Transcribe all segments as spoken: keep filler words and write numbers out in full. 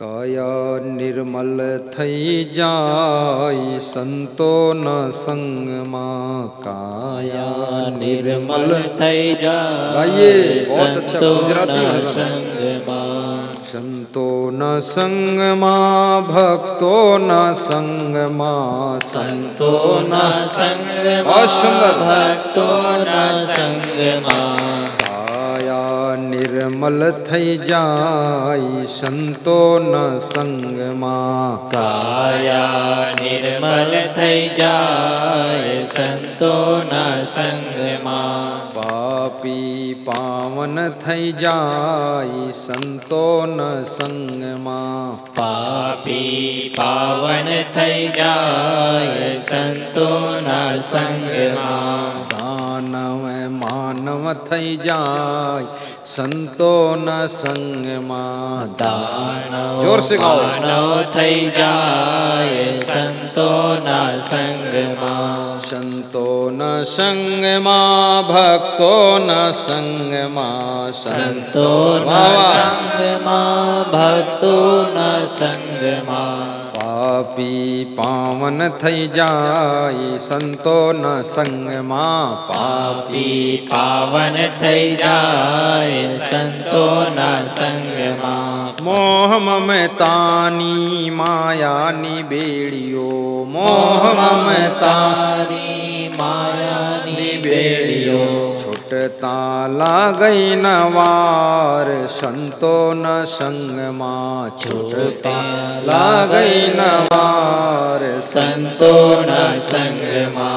काया निर्मल थई जाय संतो न संगमा, काया निर्मल थई जाय संतो न संगमा, संतो न संगमा भक्तो न संगमा, संतो न संगमा भक्तो न संगमा, निर्मल थई जाय संतो न संगमा, काया निर्मल थई जाय संतो न संगमा, पापी पावन थई जाय संतो न संगमा, पापी पावन थई जाय संतो न संगमा, दानव मानव थई जाय संतो न संगमा, दानव जोर से मानव थई जाय संतो न संगमा, संतो न संगमा भक्तो न संगमा, संतो न संगमा भक्तो न संगमा, पापी पावन थई जाय संतो न संगमा, पापी पावन थई जाय संतो न संगमा, मोह ममतानी माया निबेड़ियो, मोह ममतानी माया निबेड़ियो, छुटता लागई नवार संतो न संगमा, छुटता लागई नवार संतो न संगमा,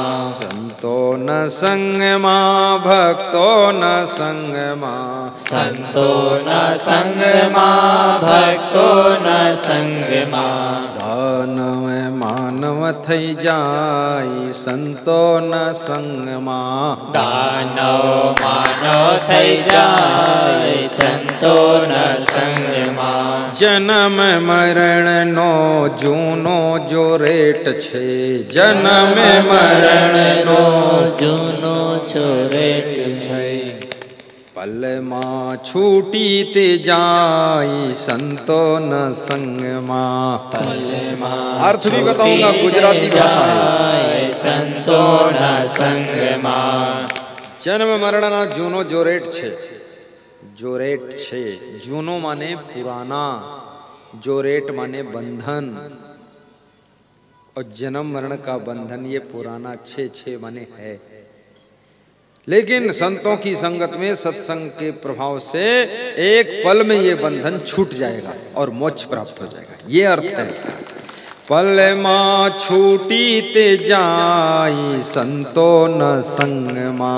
संतो न संगमा भक्तो न संगमा, संतो न संगमा भक्तो न संगमा, दानव मानव थई जाय संतो न संगमा, दानव मानव थई जाय संतो न संगमा, जन्म मरण नो जूनो जो रेट छे, जन्म मरण नो जूनो जो रेट छे, पल माँ छूटी ते जाय संतो न संगमा, पल माँ अर्थ भी बताऊंगा गुजराती भाषा में, संतो न संगमा, जन्म मरण ना जूनो जोरेट छे, जोरेट छे जूनो माने पुराना, जोरेट माने बंधन, और जन्म मरण का बंधन ये पुराना छे, छे माने है। लेकिन संतों की संगत में सत्संग के प्रभाव से एक पल में ये बंधन छूट जाएगा और मोक्ष प्राप्त हो जाएगा, ये अर्थ है। पल माँ छूटी ते जाय संतो न संगमा,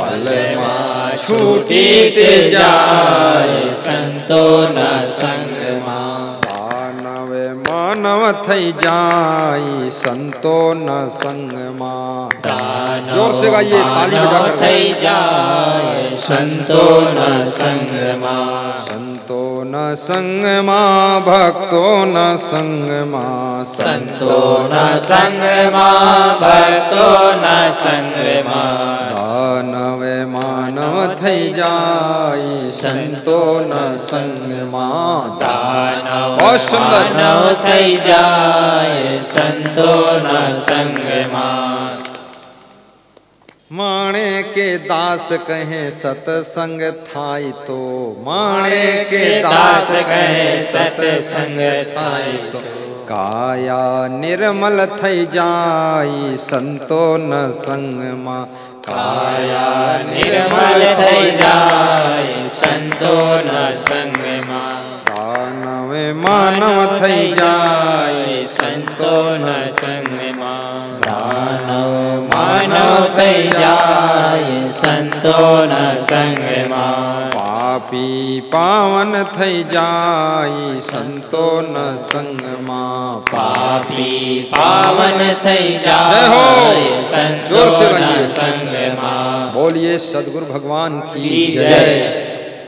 पल माँ छूटी ते जाय संतो न संगमा, दानव मानव थई जाय संतो न संगमा, जोर से गाइए ताली बजाकर थई जाय संतो न संगमा, संतो न संगमा भक्तो न संगमा, संतो न संगमा भक्तो न संगमा, दानव मानव थई जाय संतो न संगमा, दानव मानव थई जाय संतो न संगमा, माणे के दास कहें सतसंग थाई तो, माणे के दास कहें सतसंग थाई तो, काया निर्मल थई जाय संतो न संगमा, काया निर्मल थई जाय संतो न संगमा, दानव मानव थई जाय संतो न संगमा, मानव थई जाय संतो न संगमा, पापी पावन थई जाय संतो न संगमा, पापी पावन थई जाय संतो न संगमा, बोलिए सदगुरु भगवान की जय।